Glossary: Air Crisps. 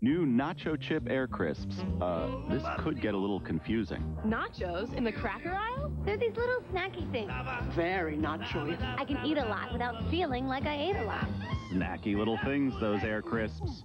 New Nacho Chip Air Crisps. This could get a little confusing. Nachos in the cracker aisle? They're these little snacky things. Very nacho-y. I can eat a lot without feeling like I ate a lot. Snacky little things, those Air Crisps.